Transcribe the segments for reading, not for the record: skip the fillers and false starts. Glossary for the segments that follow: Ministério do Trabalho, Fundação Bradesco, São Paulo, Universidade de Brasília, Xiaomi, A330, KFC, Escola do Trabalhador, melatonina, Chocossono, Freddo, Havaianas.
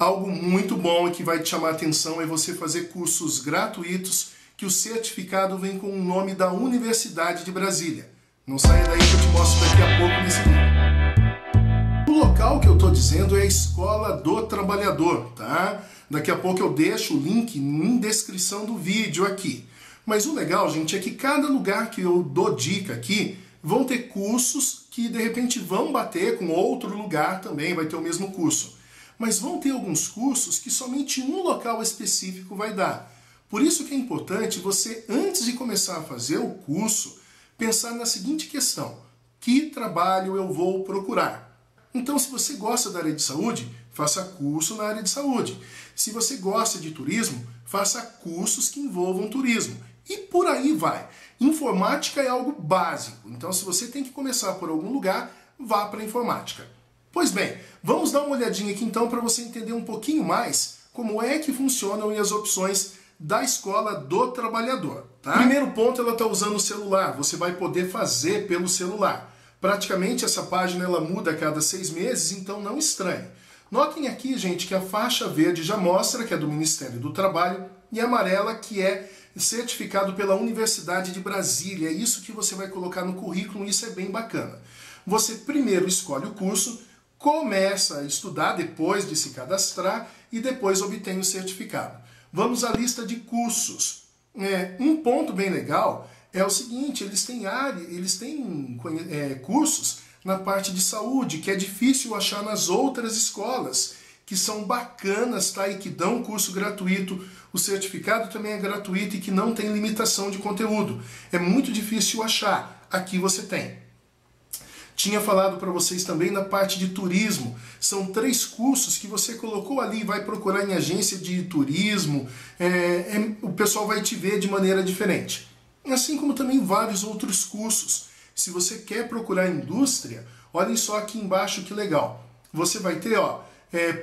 Algo muito bom e que vai te chamar a atenção é você fazer cursos gratuitos que o certificado vem com o nome da Universidade de Brasília. Não saia daí que eu te mostro daqui a pouco nesse vídeo. O local que eu estou dizendo é a Escola do Trabalhador, tá? Daqui a pouco eu deixo o link na descrição do vídeo aqui. Mas o legal, gente, é que cada lugar que eu dou dica aqui, vão ter cursos que de repente vão bater com outro lugar também, vai ter o mesmo curso. Mas vão ter alguns cursos que somente um local específico vai dar. Por isso que é importante você, antes de começar a fazer o curso, pensar na seguinte questão: que trabalho eu vou procurar? Então, se você gosta da área de saúde, faça curso na área de saúde. Se você gosta de turismo, faça cursos que envolvam turismo. E por aí vai. Informática é algo básico. Então, se você tem que começar por algum lugar, vá para a informática. Pois bem, vamos dar uma olhadinha aqui então para você entender um pouquinho mais como é que funcionam e as opções da Escola do Trabalhador, tá? Primeiro ponto, ela está usando o celular. Você vai poder fazer pelo celular. Praticamente essa página ela muda a cada 6 meses, então não estranhe. Notem aqui, gente, que a faixa verde já mostra que é do Ministério do Trabalho e a amarela que é certificado pela Universidade de Brasília. É isso que você vai colocar no currículo, isso é bem bacana. Você primeiro escolhe o curso, começa a estudar depois de se cadastrar e depois obtém o certificado. Vamos à lista de cursos. Um ponto bem legal é o seguinte: eles têm cursos na parte de saúde, que é difícil achar nas outras escolas, que são bacanas, tá? E que dão curso gratuito. O certificado também é gratuito e que não tem limitação de conteúdo. É muito difícil achar. Aqui você tem. Tinha falado para vocês também na parte de turismo. São 3 cursos que você colocou ali, vai procurar em agência de turismo, o pessoal vai te ver de maneira diferente. Assim como também vários outros cursos. Se você quer procurar indústria, olhem só aqui embaixo que legal. Você vai ter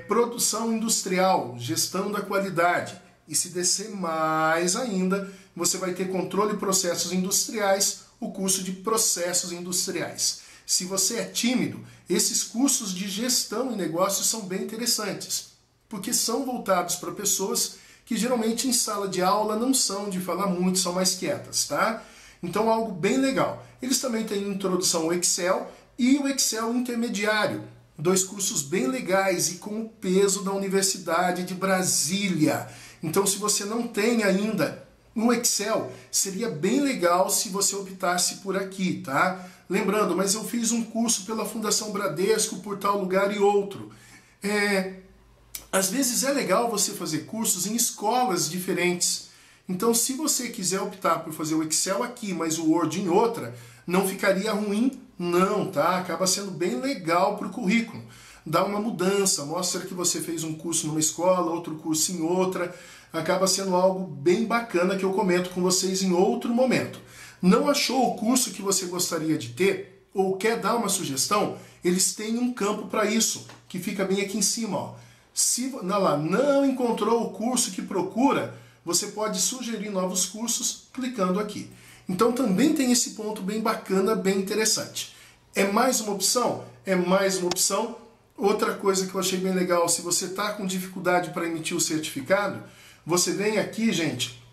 produção industrial, gestão da qualidade. E se descer mais ainda, você vai ter controle e processos industriais, o curso de processos industriais. Se você é tímido, esses cursos de gestão e negócios são bem interessantes, porque são voltados para pessoas que geralmente em sala de aula não são de falar muito, são mais quietas, tá? Então, algo bem legal. Eles também têm introdução ao Excel e o Excel intermediário. 2 cursos bem legais e com o peso da Universidade de Brasília. Então, se você não tem ainda no Excel, seria bem legal se você optasse por aqui, tá? Lembrando, mas eu fiz um curso pela Fundação Bradesco, por tal lugar e outro. Às vezes é legal você fazer cursos em escolas diferentes. Então, se você quiser optar por fazer o Excel aqui, mas o Word em outra, não ficaria ruim, não, tá? Acaba sendo bem legal para o currículo. Dá uma mudança, mostra que você fez um curso numa escola, outro curso em outra. Acaba sendo algo bem bacana que eu comento com vocês em outro momento. Não achou o curso que você gostaria de ter ou quer dar uma sugestão? Eles têm um campo para isso, que fica bem aqui em cima, ó. Se não encontrou o curso que procura, você pode sugerir novos cursos clicando aqui. Então também tem esse ponto bem bacana, bem interessante. É mais uma opção? É mais uma opção. Outra coisa que eu achei bem legal, se você está com dificuldade para emitir o certificado, você vem aqui, gente,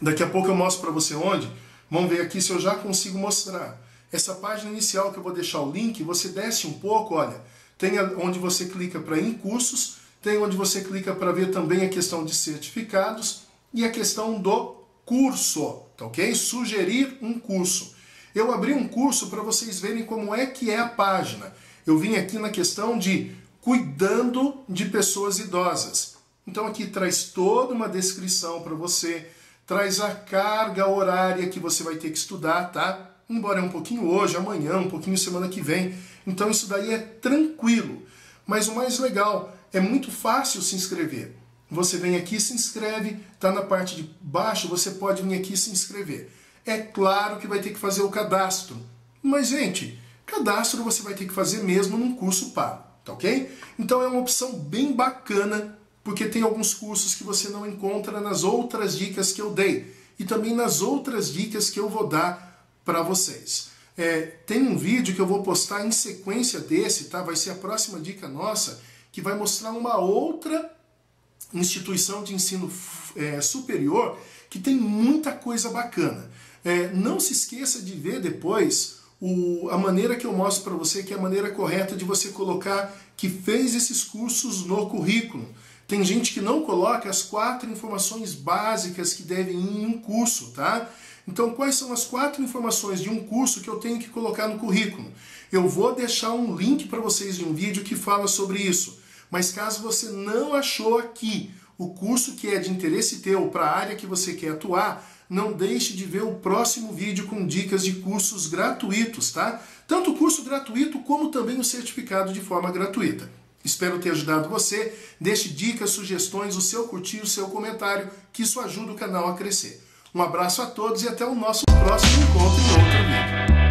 daqui a pouco eu mostro para você onde, vamos ver aqui se eu já consigo mostrar. Essa página inicial que eu vou deixar o link, você desce um pouco, olha, tem onde você clica para em cursos, tem onde você clica para ver também a questão de certificados e a questão do curso, tá ok? Sugerir um curso. Eu abri um curso para vocês verem como é que é a página. Eu vim aqui na questão de cuidando de pessoas idosas. Então aqui traz toda uma descrição para você, traz a carga horária que você vai ter que estudar, tá? Embora é um pouquinho hoje, amanhã, um pouquinho semana que vem. Então isso daí é tranquilo. Mas o mais legal, é muito fácil se inscrever. Você vem aqui, se inscreve, tá na parte de baixo, você pode vir aqui e se inscrever. É claro que vai ter que fazer o cadastro. Mas, gente, cadastro você vai ter que fazer mesmo num curso pago, tá ok? Então é uma opção bem bacana, porque tem alguns cursos que você não encontra nas outras dicas que eu dei, e também nas outras dicas que eu vou dar para vocês. Tem um vídeo que eu vou postar em sequência desse, tá? Vai ser a próxima dica nossa, que vai mostrar uma outra instituição de ensino superior que tem muita coisa bacana. Não se esqueça de ver depois a maneira que eu mostro para você, que é a maneira correta de você colocar que fez esses cursos no currículo. Tem gente que não coloca as 4 informações básicas que devem ir em um curso, tá? Então, quais são as 4 informações de um curso que eu tenho que colocar no currículo? Eu vou deixar um link para vocês de um vídeo que fala sobre isso. Mas caso você não achou aqui o curso que é de interesse teu para a área que você quer atuar, não deixe de ver o próximo vídeo com dicas de cursos gratuitos, tá? Tanto o curso gratuito como também o certificado de forma gratuita. Espero ter ajudado você. Deixe dicas, sugestões, o seu curtir, o seu comentário, que isso ajuda o canal a crescer. Um abraço a todos e até o nosso próximo encontro em outro vídeo.